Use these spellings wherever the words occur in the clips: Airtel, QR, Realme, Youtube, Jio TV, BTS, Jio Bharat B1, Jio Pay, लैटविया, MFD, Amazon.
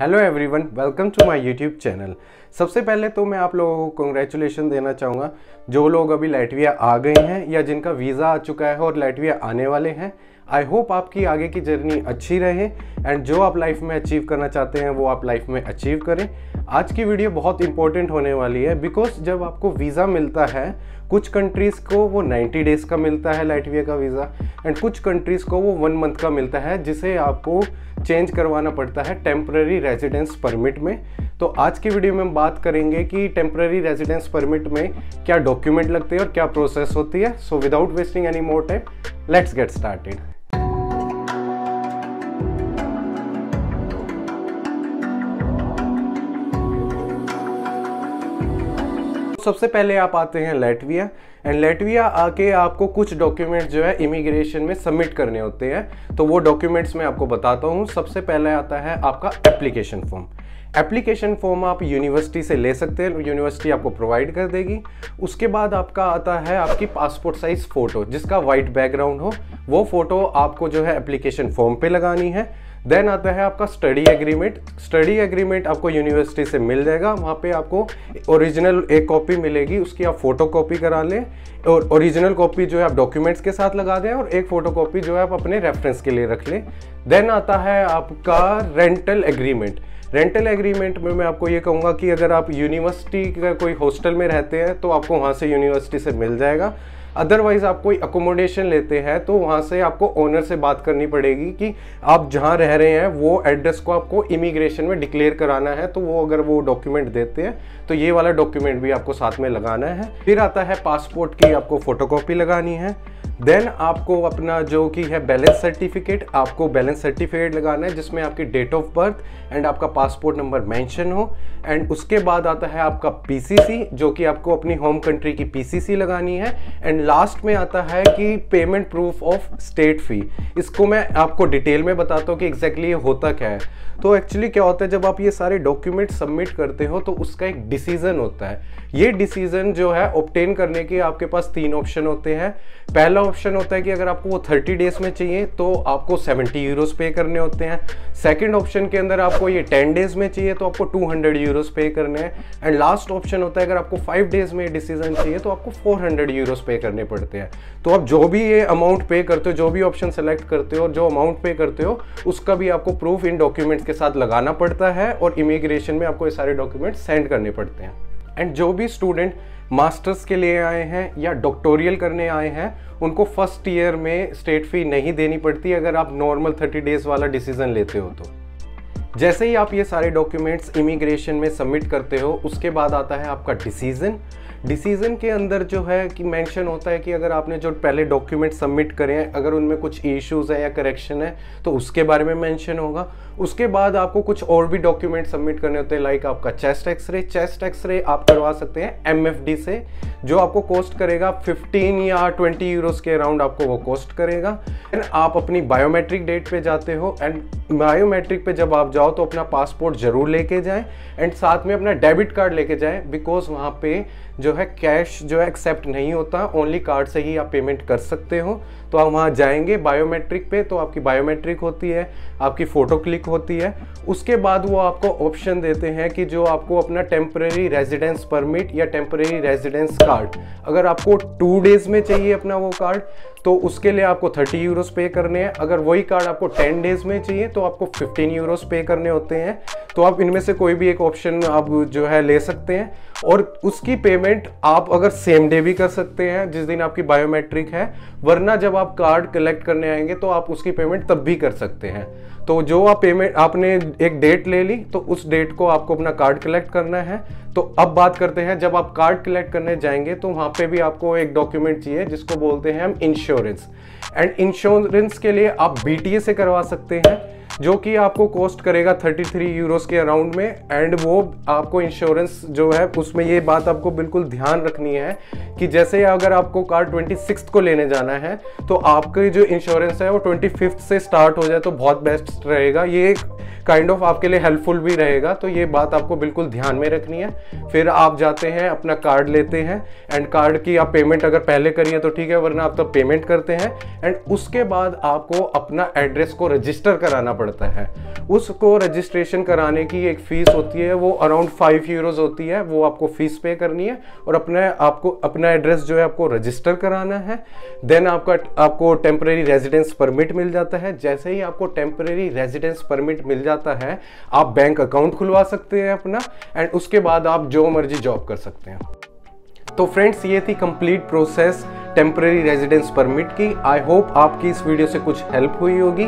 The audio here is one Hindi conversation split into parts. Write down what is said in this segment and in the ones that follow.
Hello everyone, welcome to my YouTube channel. सबसे पहले तो मैं आप लोगों को कॉन्ग्रेचुलेशन देना चाहूँगा जो लोग अभी लैटविया आ गए हैं या जिनका वीज़ा आ चुका है और लैटविया आने वाले हैं। आई होप आपकी आगे की जर्नी अच्छी रहे एंड जो आप लाइफ में अचीव करना चाहते हैं वो आप लाइफ में अचीव करें। आज की वीडियो बहुत इंपॉर्टेंट होने वाली है बिकॉज जब आपको वीज़ा मिलता है, कुछ कंट्रीज़ को वो 90 डेज़ का मिलता है लैटविया का वीज़ा एंड कुछ कंट्रीज़ को वो 1 मंथ का मिलता है, जिसे आपको चेंज करवाना पड़ता है टेम्पररी रेजिडेंस परमिट में। तो आज की वीडियो में हम बात करेंगे कि टेम्पररी रेजिडेंस परमिट में क्या डॉक्यूमेंट लगते हैं और क्या प्रोसेस होती है। So without wasting any more time, let's get started. सबसे पहले आप आते हैं लैटविया एंड लैटविया आके आपको कुछ डॉक्यूमेंट्स जो है इमिग्रेशन में सबमिट करने होते हैं, तो वो डॉक्यूमेंट्स मैं आपको बताता हूँ। सबसे पहले आता है आपका एप्लीकेशन फॉर्म। एप्लीकेशन फॉर्म आप यूनिवर्सिटी से ले सकते हैं, यूनिवर्सिटी आपको प्रोवाइड कर देगी। उसके बाद आपका आता है आपकी पासपोर्ट साइज़ फ़ोटो, जिसका वाइट बैकग्राउंड हो, वो फ़ोटो आपको जो है एप्लीकेशन फॉर्म पे लगानी है। देन आता है आपका स्टडी एग्रीमेंट। स्टडी एग्रीमेंट आपको यूनिवर्सिटी से मिल जाएगा, वहाँ पे आपको ओरिजिनल एक कॉपी मिलेगी, उसकी आप फोटो कॉपी करा लें और ओरिजिनल कॉपी जो है आप डॉक्यूमेंट्स के साथ लगा दें और एक फ़ोटो कॉपी जो है आप अपने रेफरेंस के लिए रख लें। देन आता है आपका रेंटल एग्रीमेंट। रेंटल एग्रीमेंट में मैं आपको ये कहूँगा कि अगर आप यूनिवर्सिटी का कोई हॉस्टल में रहते हैं तो आपको वहाँ से यूनिवर्सिटी से मिल जाएगा, अदरवाइज़ आप कोई अकोमोडेशन लेते हैं तो वहाँ से आपको ओनर से बात करनी पड़ेगी कि आप जहाँ रह रहे हैं वो एड्रेस को आपको इमिग्रेशन में डिक्लेयर कराना है, तो वो अगर वो डॉक्यूमेंट देते हैं तो ये वाला डॉक्यूमेंट भी आपको साथ में लगाना है। फिर आता है पासपोर्ट की आपको फ़ोटोकॉपी लगानी है। देन आपको अपना जो कि है बैलेंस सर्टिफिकेट, आपको बैलेंस सर्टिफिकेट लगाना है जिसमें आपकी डेट ऑफ बर्थ एंड आपका पासपोर्ट नंबर मेंशन हो। एंड उसके बाद आता है आपका पीसीसी, जो कि आपको अपनी होम कंट्री की पीसीसी लगानी है। एंड लास्ट में आता है कि payment proof of state fee. इसको मैं आपको डिटेल में बताता हूँ कि एग्जैक्टली ये होता क्या है। तो एक्चुअली क्या होता है, जब आप ये सारे डॉक्यूमेंट सबमिट करते हो तो उसका एक डिसीज़न होता है। ये डिसीज़न जो है ऑब्टेन करने के आपके पास 3 ऑप्शन होते हैं। पहला ऑप्शन होता है कि अगर आपको वो 30 डेज़ में चाहिए तो आपको 70 यूरोस पे करने होते हैं। सेकंड ऑप्शन के अंदर आपको ये 10 डेज़ में चाहिए तो आपको 200 यूरोस पे करने हैं। एंड लास्ट ऑप्शन होता है अगर आपको 5 डेज़ में डिसीजन चाहिए तो आपको 400 यूरोस पे करने पड़ते हैं। तो आप जो भी ये अमाउंट पे करते हो, जो भी ऑप्शन सेलेक्ट करते हो और जो अमाउंट पे करते हो उसका भी आपको प्रूफ इन डॉक्यूमेंट्स के साथ लगाना पड़ता है और इमिग्रेशन में आपको ये सारे डॉक्यूमेंट्स सेंड करने पड़ते हैं। एंड जो भी स्टूडेंट मास्टर्स के लिए आए हैं या डॉक्टोरियल करने आए हैं उनको फर्स्ट ईयर में स्टेट फी नहीं देनी पड़ती अगर आप नॉर्मल 30 डेज़ वाला डिसीज़न लेते हो। तो जैसे ही आप ये सारे डॉक्यूमेंट्स इमिग्रेशन में सबमिट करते हो उसके बाद आता है आपका डिसीज़न। डिसीज़न के अंदर जो है कि मेंशन होता है कि अगर आपने जो पहले डॉक्यूमेंट सबमिट करे हैं अगर उनमें कुछ इश्यूज़ है या करेक्शन है तो उसके बारे में मेंशन होगा। उसके बाद आपको कुछ और भी डॉक्यूमेंट सबमिट करने होते हैं, लाइक आपका चेस्ट एक्सरे। चेस्ट एक्सरे आप करवा सकते हैं MFD से, जो आपको कॉस्ट करेगा 15 या 20 यूरोस के अराउंड आपको वो कॉस्ट करेगा। एंड आप अपनी बायोमेट्रिक डेट पर जाते हो एंड बायोमेट्रिक पे जब आप जाओ तो अपना पासपोर्ट ज़रूर लेके जाएं एंड साथ में अपना डेबिट कार्ड लेके जाएं, बिकॉज वहाँ पे जो है कैश जो है एक्सेप्ट नहीं होता, ओनली कार्ड से ही आप पेमेंट कर सकते हो। तो आप वहाँ जाएंगे बायोमेट्रिक पे, तो आपकी बायोमेट्रिक होती है, आपकी फ़ोटो क्लिक होती है। उसके बाद वो आपको ऑप्शन देते हैं कि जो आपको अपना टेम्परेरी रेजिडेंस परमिट या टेम्परेरी रेजिडेंस कार्ड, अगर आपको 2 डेज़ में चाहिए अपना वो कार्ड तो उसके लिए आपको 30 यूरोस पे करने हैं। अगर वही कार्ड आपको 10 डेज़ में चाहिए तो आपको 15 यूरोस पे करने होते हैं। तो आप इनमें से कोई भी एक ऑप्शन आप जो है ले सकते हैं और उसकी पेमेंट आप अगर सेम डे भी कर सकते हैं जिस दिन आपकी बायोमेट्रिक है, वरना जब आप कार्ड कलेक्ट करने आएंगे तो आप उसकी पेमेंट तब भी कर सकते हैं। तो जो आप पेमेंट आपने एक डेट ले ली तो उस डेट को आपको अपना कार्ड कलेक्ट करना है। तो अब बात करते हैं, जब आप कार्ड कलेक्ट करने जाएंगे तो वहाँ पे भी आपको एक डॉक्यूमेंट चाहिए जिसको बोलते हैं हम इंश्योरेंस। एंड इंश्योरेंस के लिए आप BTS से करवा सकते हैं, जो कि आपको कॉस्ट करेगा 33 यूरोस के अराउंड में। एंड वो आपको इंश्योरेंस जो है उसमें ये बात आपको बिल्कुल ध्यान रखनी है कि जैसे अगर आपको कार्ड 26 को लेने जाना है तो आपके जो इंश्योरेंस है वो 25 से स्टार्ट हो जाए तो बहुत बेस्ट रहेगा। ये काइंड ऑफ आपके लिए हेल्पफुल भी रहेगा, तो ये बात आपको बिल्कुल ध्यान में रखनी है। फिर आप जाते हैं अपना कार्ड लेते हैं एंड कार्ड की आप पेमेंट अगर पहले करिए तो ठीक है, वरना आप तब पेमेंट करते हैं। एंड उसके बाद आपको अपना एड्रेस को रजिस्टर कराना पड़ेगा। पड़ता है। उसको रजिस्ट्रेशन कराने की एक फ़ीस होती है, वो अराउंड 5 यूरोज़ होती है, वो आपको फ़ीस पे करनी है। और अपना एड्रेस जो है आपको रजिस्टर कराना है। देन आपको टेम्प्रेरी रेजिडेंस परमिट मिल जाता है। जैसे ही आपको टेम्प्रेरी रेजिडेंस परमिट मिल जाता है, आप बैंक अकाउंट खुलवा सकते हैं अपना, एंड उसके बाद आप जो मर्जी जॉब कर सकते हैं। तो फ्रेंड्स, ये थी complete process temporary residence permit की। आई होप आपकी इस वीडियो से कुछ हेल्प हुई होगी,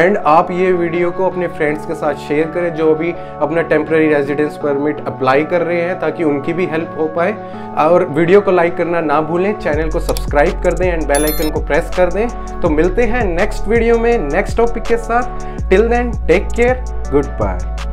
एंड आप ये वीडियो को अपने फ्रेंड्स के साथ शेयर करें जो भी अपना टेम्परेरी रेजिडेंस परमिट अप्लाई कर रहे हैं, ताकि उनकी भी हेल्प हो पाए। और वीडियो को लाइक करना ना भूलें, चैनल को सब्सक्राइब कर दें एंड बेल आइकन को प्रेस कर दें। तो मिलते हैं नेक्स्ट वीडियो में नेक्स्ट टॉपिक के साथ। Till then take care, good bye.